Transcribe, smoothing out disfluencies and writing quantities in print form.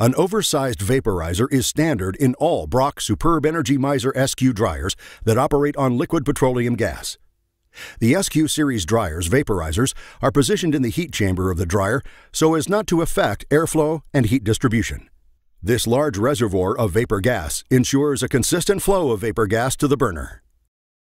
An oversized vaporizer is standard in all Brock Superb Energy Miser SQ dryers that operate on liquid petroleum gas. The SQ series dryers' vaporizers are positioned in the heat chamber of the dryer so as not to affect airflow and heat distribution. This large reservoir of vapor gas ensures a consistent flow of vapor gas to the burner.